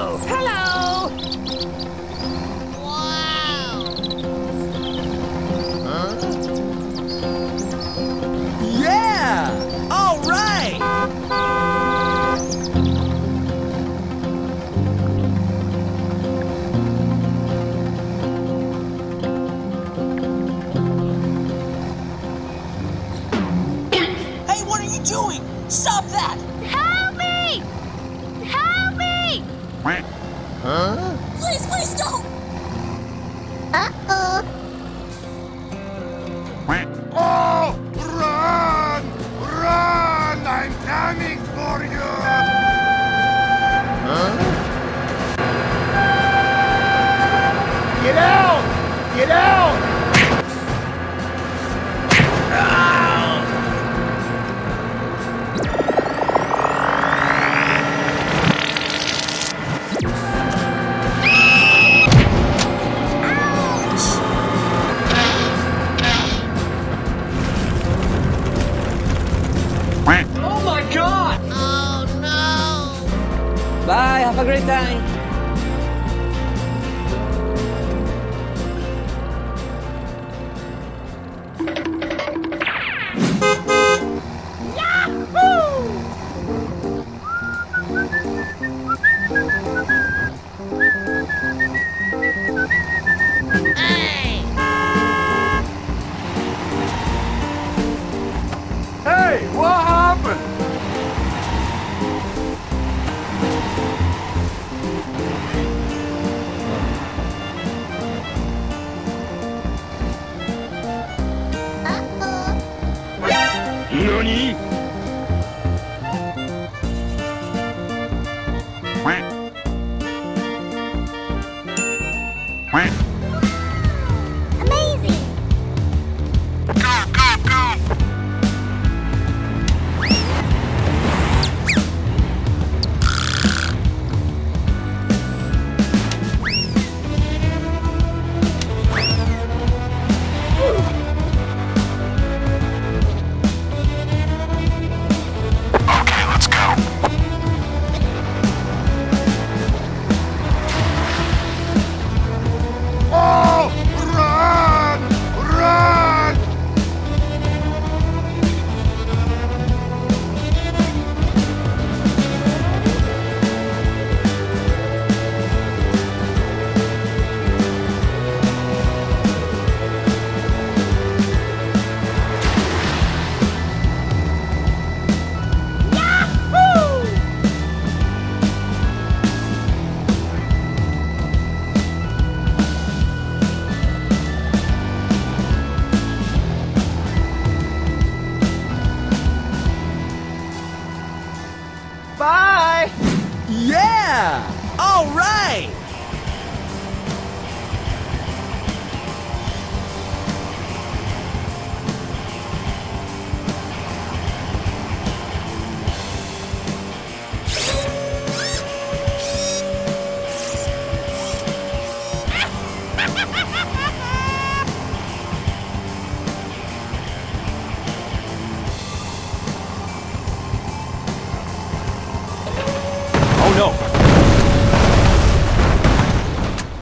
Hello! Hello! Wow! Huh? Yeah! All right! Doing? Stop that! Help me! Help me! Huh? Please, please don't! Oh! Run! Run! I'm coming for you! Huh? Get out! Get out! Bye, have a great time.